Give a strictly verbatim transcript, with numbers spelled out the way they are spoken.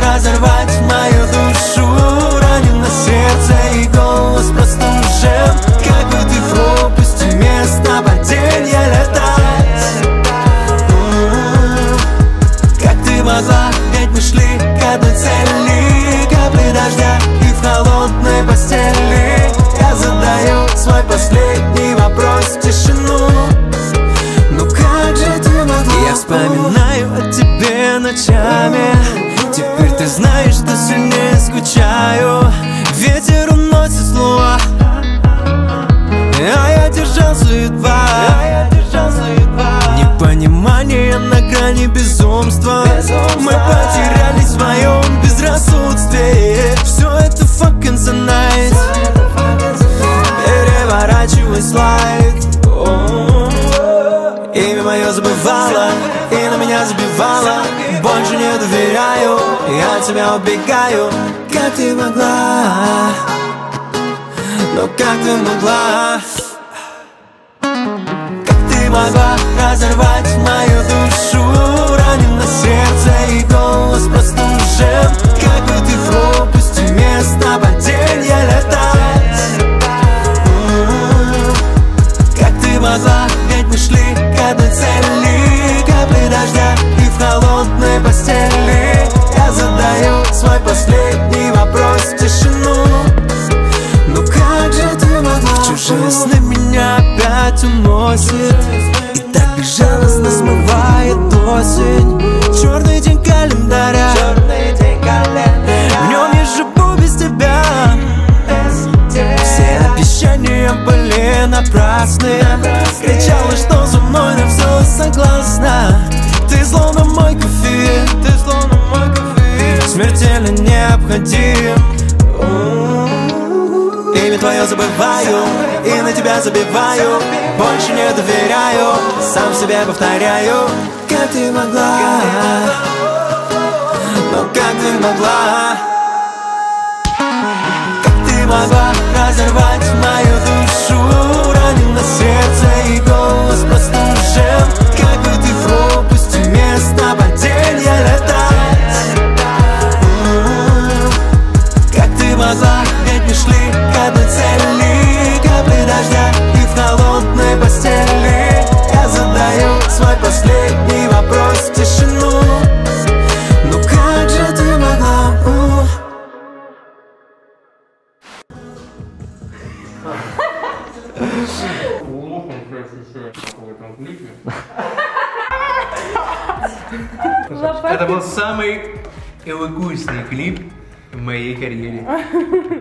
разорвать мою душу. Ранен на сердце и голос простужен. Как бы ты в пропасти вместо падения летать. Как ты могла, ведь мы шли к одной цели. Капли дождя и в холодной постели. Я задаю свой последний вопрос в тишину. Ну как же ты могла? Я вспоминаю о тебе ночами. Теперь ты знаешь, что сильнее скучаю. Ветер уносит слова, а я держался едва. Непонимание на грани безумства. Мы потерялись в своем безрассудстве. Все это fucking the night. Переворачивай слайд. Имя мое забывала и на меня забивала. Больше не доверяю, я от тебя убегаю. Как ты могла? Ну как ты могла? Как ты могла разорвать мою душу? Ранен на сердце и голос простужен. Как бы ты в пропасти вместо падения летать. Как ты могла? Ведь мы шли к одной цели. Капли дождя и в холодной постели. Я задаю свой последний вопрос в тишину. Ну как же ты могла? В чужие сны меня опять уносит. И так безжалостно смывает осень. Черный день календаря. В нем я живу без тебя. Все обещания были напрасны. Кричала, что за мной на все согласна. Ты словно мой кофе, ты словно мой кофе, смертельно необходим. Имя твое забываю и на тебя забиваю. Больше не доверяю, сам себе повторяю. Как ты могла? Ну как ты могла? Как ты могла разорвать мою душу? Ранен на сердце и голос простужен. Как бы ты в пропасть вместо падения летать. Как ты могла, ведь мы шли к одной цели. Капли дождя и в холодной постели. Я задаю свой последний вопрос в тишину. Ну как же ты могла? Лохом, конечно, такой конфликт. Это был самый эвакуистный клип в моей карьере.